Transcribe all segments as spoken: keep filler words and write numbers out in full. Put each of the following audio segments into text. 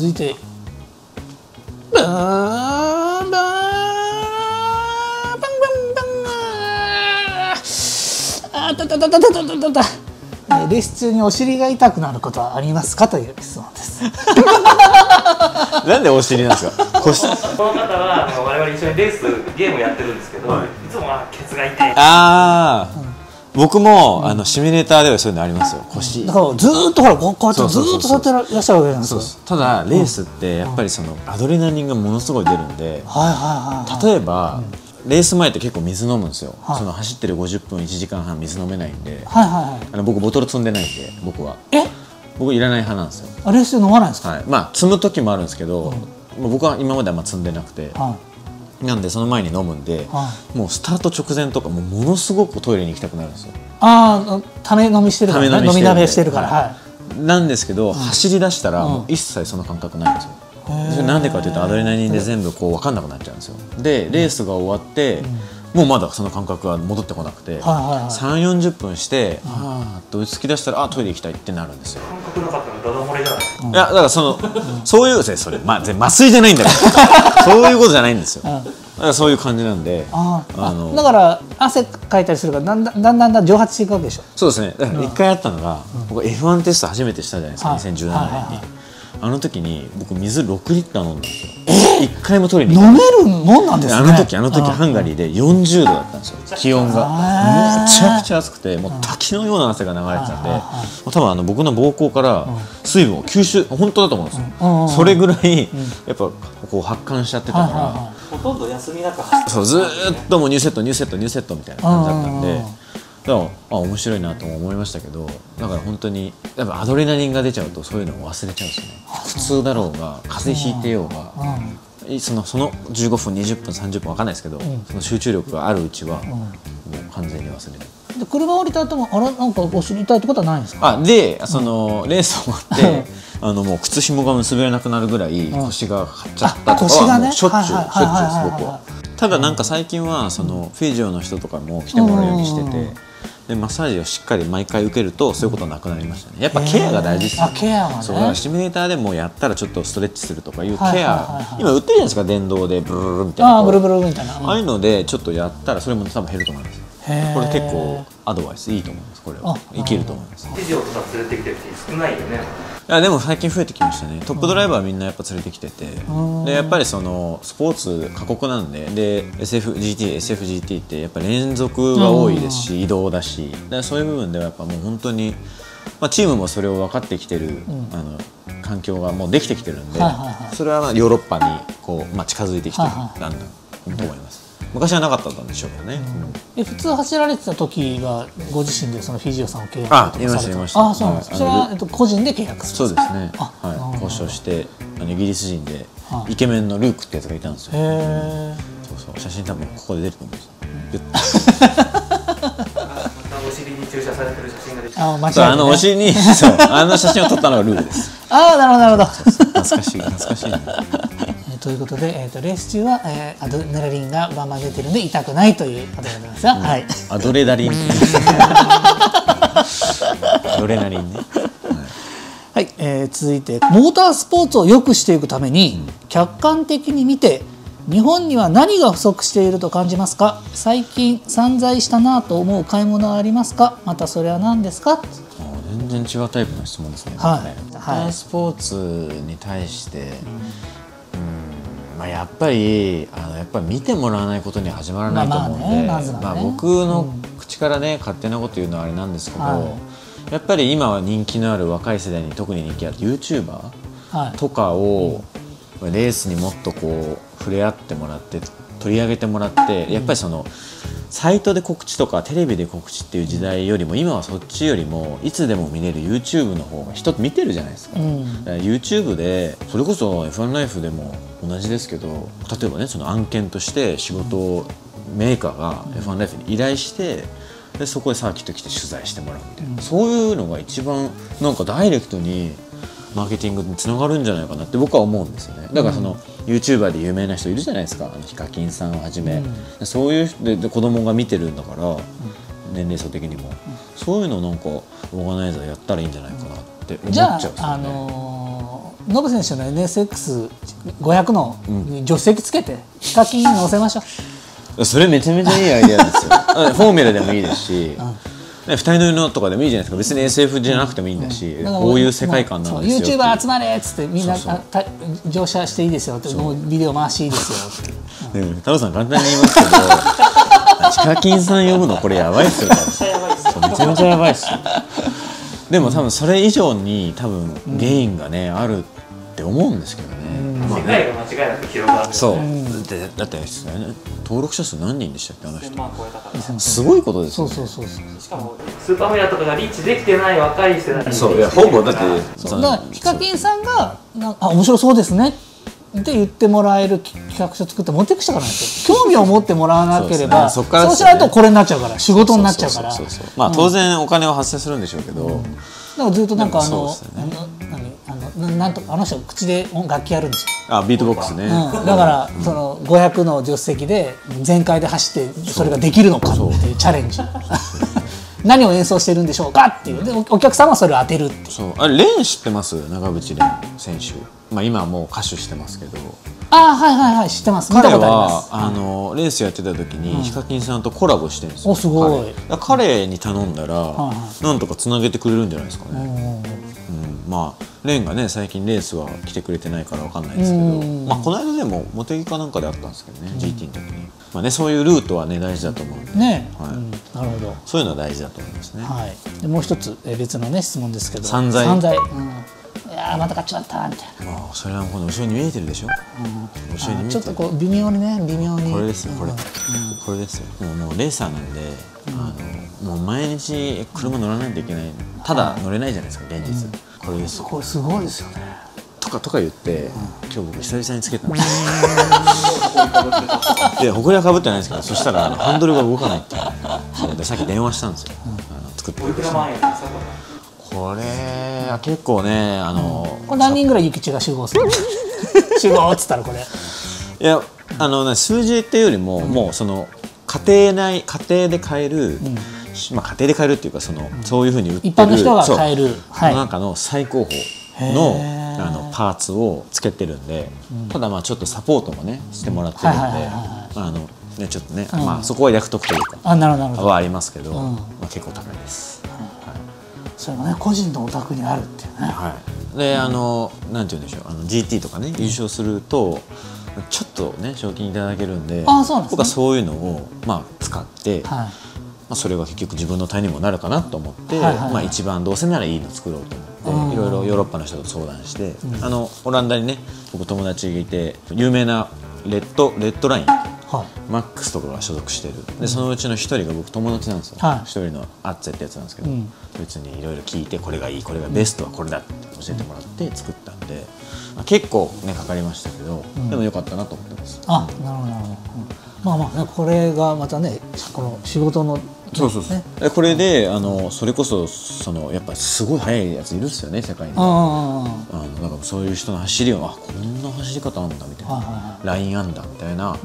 続いてバンバンバンバンバン、あたたたたたたたた。レース中にお尻が痛くなることはありますかという質問です。なんでお尻なんですか。この方は我々一緒にレースゲームやってるんですけど、はい、いつもはケツが痛い。ああ。うん、僕もあのシミュレーターではそういうのありますよ。腰だからずーっとほらこうやってずーっと座ってらっしゃるわけなんですよ。ただレースってやっぱりそのアドレナリンがものすごい出るんで、例えばレース前って結構水飲むんですよ。その走ってるごじゅっぷんいちじかんはん水飲めないんで、僕ボトル積んでないんで、僕はえ僕いらない派なんですよ。レースで飲まないんですか。はい、まあ積む時もあるんですけど、僕は今まであんま積んでなくて、なんでその前に飲むんで、もうスタート直前とかもうものすごくトイレに行きたくなるんですよ。ああ、ため飲みしてるからね。飲みだめしてるから。なんですけど走り出したらもう一切その感覚ないんですよ。それなんでかというとアドレナリンで全部こう分かんなくなっちゃうんですよ。でレースが終わってもうまだその感覚が戻ってこなくて、さんじゅうよんじゅっぷんしてああと突き出したらあトイレ行きたいってなるんですよ。感覚なかったらダダ漏れじゃないですか。いやだからそのそういうそれま全麻酔じゃないんだからそういうことじゃないんですよ。そういう感じなんで、あのだから汗かいたりするからだんだんだんだんだん蒸発していくわけでしょ。そうですね。だから一回あったのが、僕 エフワン テスト初めてしたじゃないですか。にせんじゅうななねんにあの時に僕水ろくリッター飲んだんですよ。一回も取りに飲めるもんなんですね。あの時あの時ハンガリーでよんじゅうどだったんですよ。気温がめちゃくちゃ暑くて、もう滝のような汗が流れてたんで、多分あの僕の膀胱から水分を吸収本当だと思うんですよ。それぐらいやっぱこう発汗しちゃってたから。ほとんど休みなく走って、そうずーっともうニューセットニューセットニューセットみたいな感じだったんで、だからあ面白いなとも思いましたけど、だから本当にやっぱアドレナリンが出ちゃうとそういうのを忘れちゃうんですよね。普通だろうが風邪ひいてようが、そのそのじゅうごふんにじゅっぷんさんじゅっぷんわかんないですけど、その集中力があるうちはもう完全に忘れる。で車降りた後もあれなんかお尻痛いってことはないんですか。あでそのレース終わってあのもう靴紐が結べなくなるぐらい腰が張っちゃったとかはしょっちゅうしょっちゅうです僕は。ただなんか最近はそのフィジオの人とかも来てもらうようにしてて、でマッサージをしっかり毎回受けるとそういうことはなくなりましたね。やっぱケアが大事ですよ。ケアはね。そうだからシミュレーターでもやったらちょっとストレッチするとかいうケア、今売ってるじゃないですか電動でブルルルみたいな。あブルブルみたいな。ああいうのでちょっとやったらそれも多分減ると思います。これ結構アドバイスいいと思います。これは生きると思います。フィジオとか連れてきてる人少ないよね。いやでも最近増えてきましたね。トップドライバーはみんなやっぱ連れてきてて、でやっぱりそのスポーツ過酷なんで、で エスエフジーティー、エスエフジーティー ってやっぱ連続が多いですし移動だし、だそういう部分ではやっぱもう本当に、まあ、チームもそれを分かってきてる、うん、あの環境がもうできてきてるんで、それはまあヨーロッパにこう、まあ、近づいてきてるんだと思います。昔はなかったんでしょうけどね。え普通走られてた時はご自身でそのフィジオさんを契約されてました。あそうなんです。それは個人で契約する。そうですね。交渉してイギリス人でイケメンのルークってやつがいたんですよ。そうそう写真多分ここで出ると思うんですよ。お尻に注射されてる写真が出てきた。あのお尻にあの写真を撮ったのがルークです。ああなるほどなるほど。懐かしい懐かしいな。ということで、えー、とレース中は、えー、アドレナリンがバンバン出てるんで痛くないということでございますが、うん、はい、アドレナリンアドレナリンね、はいはい。えー、続いてモータースポーツを良くしていくために、うん、客観的に見て日本には何が不足していると感じますか。最近散財したなぁと思う買い物はありますか。またそれは何ですか。全然違うタイプの質問ですね。はい、モータースポーツに対して、うんまあやっぱりあのやっぱり見てもらわないことには始まらないと思うんで、まあ僕の口からね、うん、勝手なこと言うのはあれなんですけど、はい、やっぱり今は人気のある若い世代に特に人気ある ユーチューバー、はい、とかを、うん、レースにもっとこう触れ合ってもらって取り上げてもらって、うん、やっぱりそのサイトで告知とかテレビで告知っていう時代よりも今はそっちよりもいつでも見れる ユーチューブ の方が人見てるじゃないですか。うん、だから ユーチューブ でそれこそ エフワン ライフでも同じですけど、例えばねその案件として仕事をメーカーが エフワン ライフに依頼して、でそこでサーキット来て取材してもらうみたいな、うん、そういうのが一番なんかダイレクトにマーケティングにつながるんじゃないかなって僕は思うんですよね。だからその、うん、ユーチューバー で有名な人いるじゃないですか。あのヒカキンさんをはじめ、うん、そういうで子供が見てるんだから、うん、年齢層的にも、うん、そういうのなんかオーガナイザーやったらいいんじゃないかなって思っちゃうんですよね。じゃあ、あのーノブ選手の エヌエスエックスごひゃく の助手席つけてヒカキンに乗せましょう。それめちゃめちゃいいアイデアですよ。フォーミュラでもいいですし、二人乗りのとかでもいいじゃないですか。別に エスエフ じゃなくてもいいんだし、こういう世界観なんですよ。 YouTuber 集まれっつってみんな乗車していいですよって、ビデオ回していいですよって。太郎さん簡単に言いますけど、ヒカキンさん呼ぶのこれやばいっすよ。めちゃめちゃやばいっすよ。でも多分それ以上に多分原因がね、うん、あるって思うんですけどね。世界が間違いなく広がる。そう、うん、だってだって登録者数何人でしたっけ、あの人。すごいことですよね。そうそうそうそう。しかもスーパーフェアとかがリーチできてない若い世代に。そういやほぼだって。そうだからヒカキンさんがなんかあ面白そうですねって言ってもらえる企画書作って持っていくしかないですよ。興味を持ってもらわなければ、そうしないとこれになっちゃうから、仕事になっちゃうから。まあ当然お金は発生するんでしょうけど、だからずっとなんかあのなんとあの人口で楽器やるんですよ。あ、ビートボックスね。だからそのごひゃくの助手席で全開で走ってそれができるのかっていうチャレンジ。何を演奏してるんでしょうかっていうで、お客さんはそれを当てるっていう。そう、あれ蓮知ってます？長渕蓮選手。まあ今はもう歌手してますけど、ああはいはいはい、知ってます。彼はあのレースやってた時にヒカキンさんとコラボしてるんですよ。お、すごい。彼に頼んだらなんとかつなげてくれるんじゃないですかね。まあ蓮がね最近レースは来てくれてないからわかんないですけど、まあこの間でも茂木かなんかであったんですけどね、 ジーティー の時に。まあね、そういうルートはね大事だと思うんでね。なるほど。そういうのは大事だと思いますね。はい。もう一つ別のね質問ですけど、散財。いやーまた買っちまったみたいな。まあそれはこの後ろに見えてるでしょ。ちょっとこう微妙にね、微妙に。これですよ、これ、これですよ。もうもうレーサーなんで、あのもう毎日車乗らないといけない。ただ乗れないじゃないですか現実。これです。これすごいですよね。とかとか言って、今日僕久々につけたんです。いや埃はかぶってないですけど、そしたらハンドルが動かないって。でさっき電話したんですよ。作ってくれた。これは結構ね、あの、うん、これ何人ぐらい幸千が集合する集合っつったらこれいやあの、ね、数字っていうよりも、うん、もうその家庭内家庭で買える、うん、まあ家庭で買えるっていうかその、うん、そういうふうに売ってる一般の人が買えるの中の最高峰の、はい、あのパーツをつけてるんで、うん、ただまあちょっとサポートもねしてもらってるんで、あのねちょっとね、うん、まあそこは役得というかはありますけど、うん、まあ結構高いです。それもね、個人のお宅にあるっていうね。はい、で、あの、なんて言うんでしょう、あの ジーティー とかね、優勝するとちょっとね、賞金いただけるんで、僕はそういうのをまあ使って、はい、まあそれが結局自分の体にもなるかなと思って、まあ一番どうせならいいの作ろうと思って、いろいろヨーロッパの人と相談して、うん、あのオランダにね、僕友達がいて有名なレッドレッドライン。はい、マックスとかが所属してるで、そのうちの一人が僕友達なんですよ。はい、一人のアッツェってやつなんですけど、うん、そいつにいろいろ聞いて、これがいい、これがベストはこれだって教えてもらって作ったんで、まあ、結構ねかかりましたけど、うん、でも良かったなと思ってます。あ、なるほどなるほど。まあまあ、ね、これがまたねこの仕事の、ね、そうそうそう、ね、これであのそれこそそのやっぱすごい速いやついるっすよね世界に。ああのなんかそういう人の走りを、あ、こんな走り方あんだみたいな、ラインあんだみたいな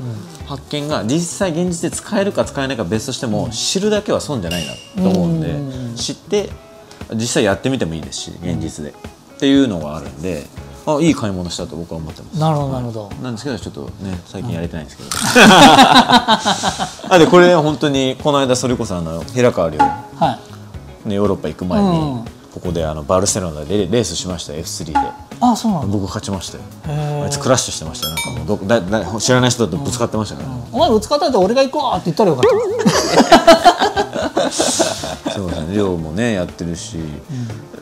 発見が実際現実で使えるか使えないか別としても、知るだけは損じゃないなと思うんで、知って実際やってみてもいいですし現実でっていうのがあるんで、あ、いい買い物したと僕は思ってます。なるほどなるほど。なんですけどちょっとね最近やれてないんですけど。あ、でこれ本当にこの間それこそあの平川亮、はい、ねヨーロッパ行く前に、うん、ここであのバルセロナでレースしました エフスリー で。あ、そうなの。僕勝ちましたよ。あいつクラッシュしてましたよ。なんかもうどだだ知らない人とぶつかってましたから、ね。うん、お前ぶつかったら俺が行こうって言ったらよかった。そうですね。亮もねやってるし。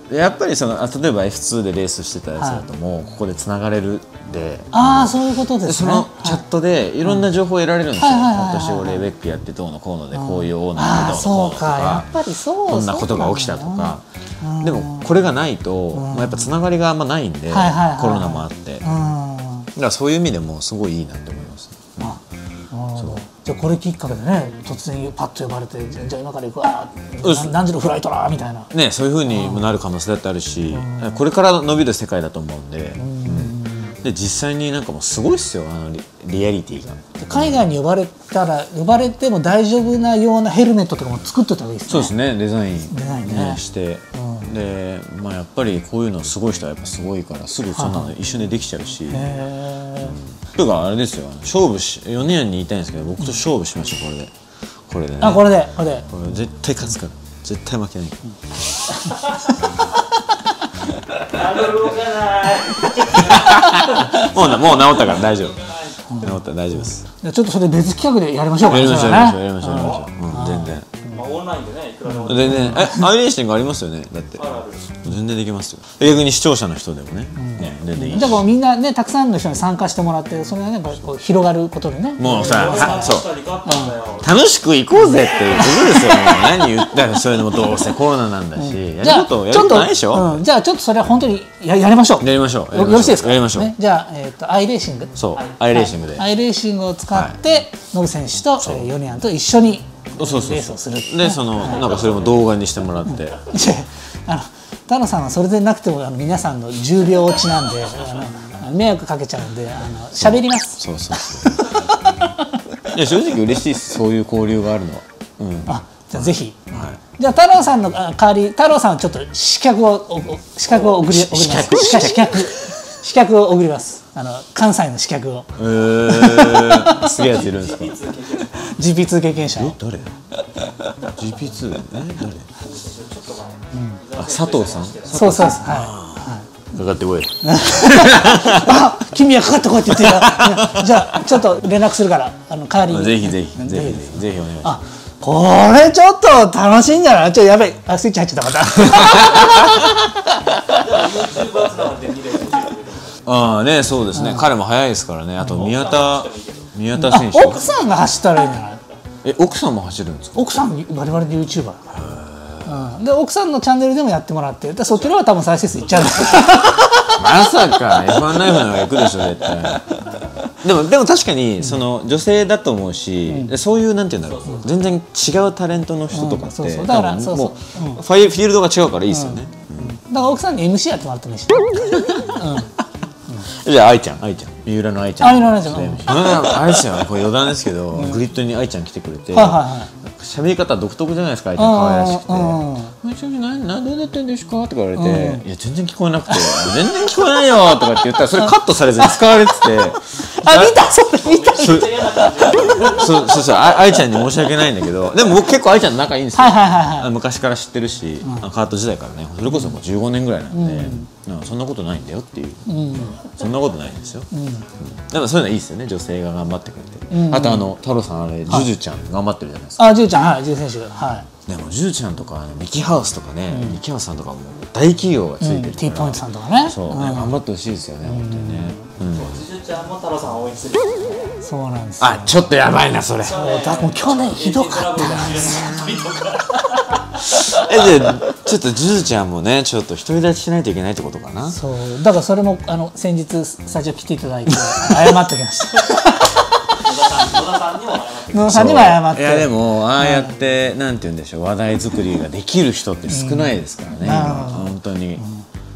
うん、やっぱりその例えば エフツー でレースしてたやつだと、もうここでつながれるで、ああそういうことですね。そのチャットでいろんな情報を得られるんですよ。私俺ベックやってどうのこうので、こういうオーナーでどうのこうのとか、こんなことが起きたとか。でもこれがないとやっぱつながりがあんまないんで、コロナもあって、だからそういう意味でもすごいいいなと思います。じゃあこれきっかけでね、突然パッと呼ばれて、じゃあ今から行くわ、何時のフライトだみたいなね、そういうふうにもなる可能性だってあるし、これから伸びる世界だと思うんで、で実際になんかもうすごいっすよ、あのリアリティが。海外に呼ばれたら、呼ばれても大丈夫なようなヘルメットとかも作ってたわけですね。そうですね、デザインしてで、まあ、やっぱりこういうのはすごい人はやっぱすごいからすぐそんなの一瞬でできちゃうし、僕があれですよ、勝負しよねんにいたいんですけど、僕と勝負しましたこれで、これでね、あ、これでこれでこれ絶対勝つから絶対負けない。もうな、もう治ったから大丈夫。治った大丈夫です。ちょっとそれ別企画でやりましょうか。やりましょうやりましょうやりましょう。全然。まあオンラインでね、いくらでも。全然。え、アイレーシングありますよね。だって。全然できますよ。逆に視聴者の人でもね。全然いい。だからみんなね、たくさんの人に参加してもらって、それがね、こう広がることでね。もうさ、そう。楽しく行こうぜっていうことですよ。何言ったらそういうのもどうせコロナなんだし、やることやることないでしょ。じゃあちょっとそれは本当にやりましょう。やりましょう。よろしいですか。やりましょう。じゃあえっとアイレーシング。そう。アイレーシングで。アイレーシングを使ってノブ選手とヨネアンと一緒にレースをする。でそのなんかそれも動画にしてもらって。あの田野さんはそれでなくても皆さんのじゅうびょう落ちなんで迷惑かけちゃうんで喋ります。そうそうそう。いや正直嬉しいです。そういう交流があるのは。うん。あ、じゃあぜひ。じゃあ太郎さんの代わり、太郎さんはちょっと刺客を刺客を送ります。刺客刺客を送ります。あの関西の刺客を。ええ。すげえやついるんですか。ジーピーツー 経験者。誰 ？ジーピーツー え誰？あ、佐藤さん。そうそうはい。かかってこい。あ、君はかかってこいって言ってた。じゃあちょっと連絡するからあの代わりに。ぜひぜひぜひぜひお願いします。これちょっと楽しいんじゃない？ちょっとやべえ、あ、スイッチ入っちゃったまた。ああね、そうですね。彼も早いですからね。あと宮田宮田選手。奥さんが走ったらいいんじゃない？え、奥さんも走るんですか？奥さん我々でユーチューバー。うん。で奥さんのチャンネルでもやってもらって、そっちの方は多分再生数いっちゃうんですよ。まさかエフワンライフの方が行くでしょ絶対。でもでも確かにその女性だと思うし、そういうなんていうんだろう、全然違うタレントの人とかってもうフィールドが違うからいいですよね。だから奥さんに エムシー やってもらってもいいし。じゃあ愛ちゃん、愛ちゃん、三浦の愛ちゃん、三浦の愛ちゃん、愛ちゃんはこれ余談ですけど、グリッドに愛ちゃん来てくれて、喋り方独特じゃないですか、愛ちゃん可愛らしくて、めちゃくちゃ何何どうなってんですかって言われて、いや全然聞こえなくて、全然聞こえないよとかって言ったらそれカットされずに使われてて。あ、見た、それ見た。そうそうそう、あいちゃんに申し訳ないんだけど、でも僕結構あいちゃんと仲いいんですよ。昔から知ってるし、カート時代からね、それこそもうじゅうごねんぐらいなんで、そんなことないんだよっていう、そんなことないんですよ。だからそういうのはいいですよね、女性が頑張ってくれて。あとあの太郎さんあれ、ジュジュちゃん頑張ってるじゃないですか。あ、ジュジュちゃん、はい、ジュジュ選手、はい。でもジュジュちゃんとかミキハウスとかね、ミキハウスさんとかも大企業がついてる。Tポイントさんとかね。そう、頑張ってほしいですよね、本当にね。ジュジュちゃんも太郎さんを応援する。そうなんです。あ、ちょっとやばいなそれ。もう去年ひどかったなんですよ。え、でちょっとジュジュちゃんもね、ちょっと独り立ちしないといけないってことかな。そう。だからそれもあの先日スタジオ来ていただいて謝ってきました。野田さんにも謝って。いやでもああやってなんて言うんでしょう、話題作りができる人って少ないですからね。本当に。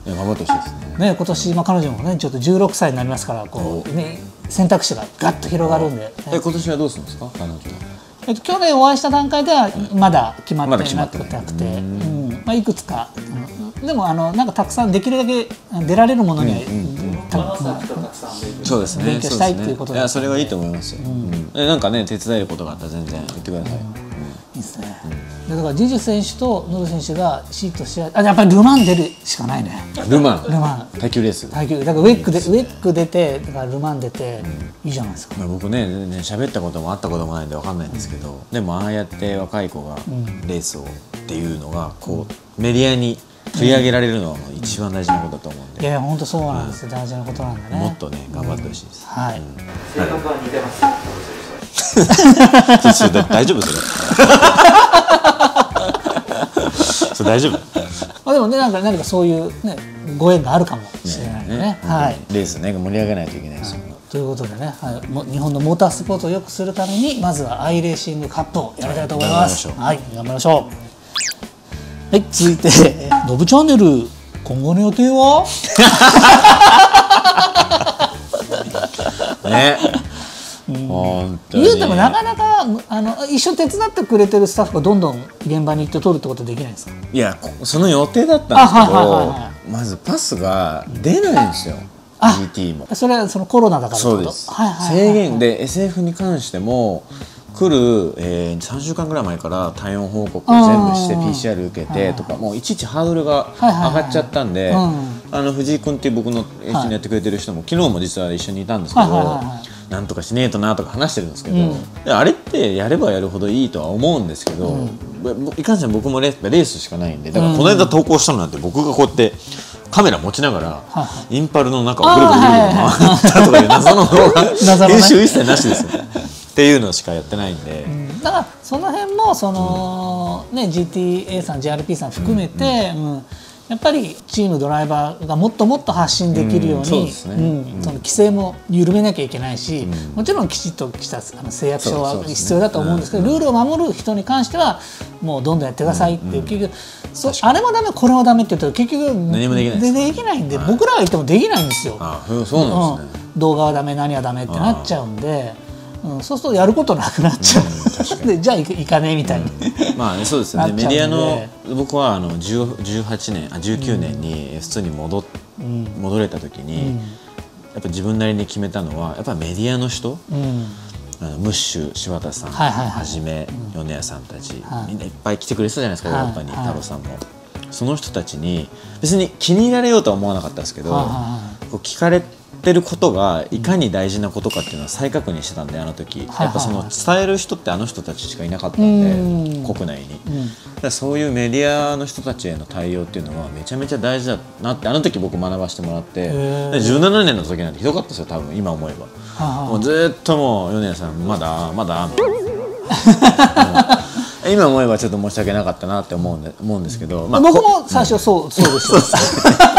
頑張ってほしいですね。ね、今年今彼女もね、ちょっとじゅうろくさいになりますから、こうね、選択肢がガッと広がるんで。え、今年はどうするんですか、彼女は。えっと去年お会いした段階ではまだ決まってなくて、うん、まあいくつか、でもあのなんかたくさんできるだけ出られるものにたくさん勉強したいということで、いやそれはいいと思いますよ。え、なんかね手伝えることがあったら全然言ってください。いいですね。だからジュジュ選手とノブ選手がシートし合い、あ、やっぱりルマン出るしかないね。ルマン。ルマン。耐久レース。耐久。だからウェックでウェック出て、だからルマン出ていいじゃないですか。僕ね、喋ったことも会ったこともないんでわかんないんですけど、でもああやって若い子がレースをっていうのがこうメディアに取り上げられるのは一番大事なことだと思うんで。いや本当そうなんです。大事なことなんだね。もっとね頑張ってほしいです。はい。性格は似てます。大丈夫それ。それ大丈夫。あ、でもね、なんか何かそういうねご縁があるかもしれないね。はい。レースね盛り上げないといけないですよね。ということでね、はい、も日本のモータースポーツを良くするためにまずはアイレーシングカップをやりたいと思います。はい、頑張りましょう。はい、続いてのぶチャンネル今後の予定は？ね。言うてもなかなかあの一緒に手伝ってくれてるスタッフがどんどん現場に行って取るってことはできないんですか？いや、その予定だったんですけど、まずパスが出ないんですよ。ジーティー もそれはそのコロナだからってこと。制限で エスエフ に関しても来る、えー、さんしゅうかんぐらい前から体温報告全部して ピーシーアール 受けてとか、もういちいちハードルが上がっちゃったんで、あの藤井君っていう僕の一緒にやってくれてる人も、昨日も実は一緒にいたんですけど、なんとかしねえとなとか話してるんですけど、うん、あれってやればやるほどいいとは思うんですけど、うん、いかんせん僕もレースしかないんで、だからこの間投稿したのなんて僕がこうやってカメラ持ちながらインパルの中をぐるぐるぐる回ったとかいう謎の動画、編集一切なしですよね。っていうのしかやってないんで、うん、だからその辺もその、うん、ね、ジーティーエー さん ジェイアールピー さん含めて、うんうん、やっぱりチームドライバーがもっともっと発信できるように規制も緩めなきゃいけないし、うん、もちろんきちっとしたあの誓約書は必要だと思うんですけど、ルールを守る人に関してはもうどんどんやってくださいっていう、結局あれもダメこれもダメって言うと結局何もできないです。できないんで、はい、僕らが言ってもできないんですよ。動画はダメ何はダメってなっちゃうんで。うん、そうするとやることなくなっちゃう、うん、でじゃあ行かねえみたいに、うん、まあそうですよね。メディアの僕はあのじゅうはちねんあじゅうきゅうねんに普通に 戻,、うん、戻れた時に、うん、やっぱ自分なりに決めたのはやっぱメディアの人、うん、あのムッシュ柴田さんはじめ米谷さんたち、うん、みんないっぱい来てくれてたじゃないですか、はい、ヨーロッパに、はい、太郎さんも。その人たちに別に気に入られようとは思わなかったんですけど、こう聞かれて。てることがいかに大事なことかっていうのは再確認してたんで、あの時やっぱその伝える人ってあの人たちしかいなかったんで、国内に、うん、だからそういうメディアの人たちへの対応っていうのはめちゃめちゃ大事だなってあの時僕学ばせてもらって、じゅうななねんの時なんてひどかったですよ、多分今思えば。ははもうずっともう米谷さんまだまだ今思えばちょっと申し訳なかったなって思うんで思うんですけど、まあ、僕も最初そう、うん、そうでした。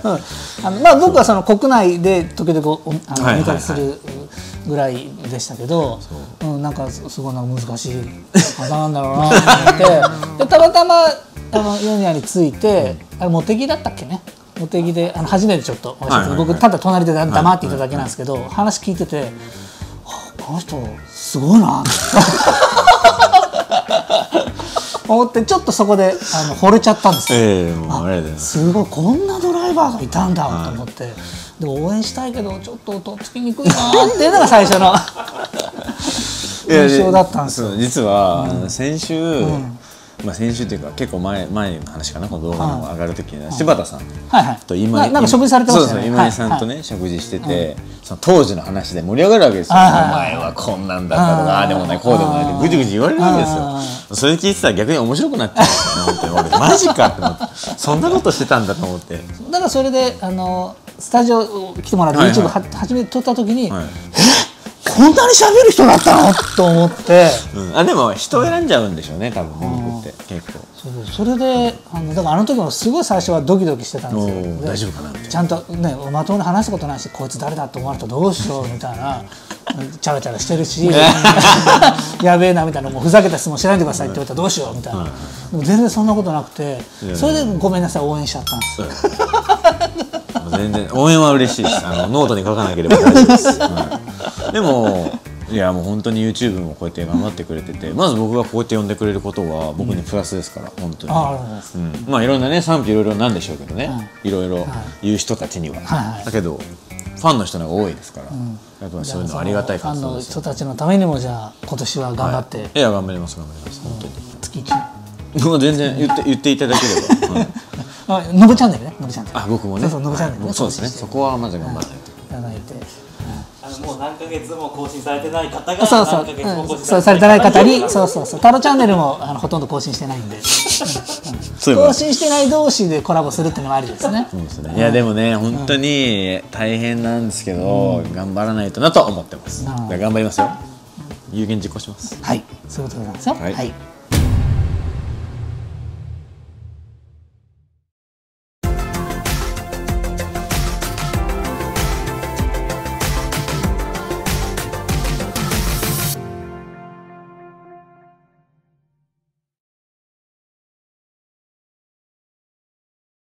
うん、あのまあ僕はその国内で時々お見かけするぐらいでしたけど、うん、なんかすごいなんか難しい方なんだろうなと思ってで、たまたまあのヨニアについて、あれ茂木だったっけね、茂木であの初めてちょっと僕ただ隣で黙っていただけなんですけど、話聞いてて、はあ、この人すごいなって思って、ちょっとそこであの惚れちゃったんですよ。えー、すごいこんなドライバーがいたんだと思って、はい、でも応援したいけどちょっととっつきにくいなーっていうのが最初の印象だったんですよ。実は、うん、先週、うん、まあ先週というか結構前前の話かな、この動画の上がる時に、はい、柴田さんと今井さんとね食事してて、その当時の話で盛り上がるわけですよ。お前はこんなんだったとか、ああでもないこうでもないってぐじぐじ言われるんですよ。それ聞いてたら逆に面白くなっちゃうって、マジかって思って、そんなことしてたんだと思って。だからそれであのスタジオ来てもらって YouTube 初めて撮った時に、えっこんなに喋る人だったのと思って、うん、あでも人を選んじゃうんでしょうね、多分僕って結構。そうそれであのだからあの時もすごい最初はドキドキしてたんですよ。大丈夫かなみたいな、ちゃんとねまともに話すことないし、こいつ誰だと思われたらどうしようみたいなチャラチャラしてるしやべえなみたいな、もうふざけた質問しないでくださいって言われたらどうしようみたいな、うん、全然そんなことなくて、それでごめんなさい応援しちゃったんですよ。全然応援は嬉しいです。あのノートに書かなければ大丈夫です、うん、でもいやもう本当に YouTube もこうやって頑張ってくれてて、まず僕がこうやって呼んでくれることは僕にプラスですから、うん、本当にあ、うん、まあいろんなね賛否いろいろなんでしょうけどね、うん、いろいろ言う人たちには、はい、だけどファンの人の方が多いですから、うん、やっぱそういうのありがたい活動です。ファンの人たちのためにもじゃあ今年は頑張って、はい、いや頑張ります頑張ります本当に、うん、月いちもう全然言って言っていただければ、はい、のぶチャンネルね、のぶチャンネル。あ、僕もね。そうそう、のぶチャンネルね。そうですね。そこはまず頑張らないと。やらないと。あのもう何ヶ月も更新されてない方が、そうそう、そうされてない方に、そうそうそう、タロチャンネルもあのほとんど更新してないんで、更新してない同士でコラボするっていうのもありですね。そうですね。いやでもね、本当に大変なんですけど、頑張らないとなと思ってます。頑張りますよ。有言実行します。はい、そういうことなんですよ。はい。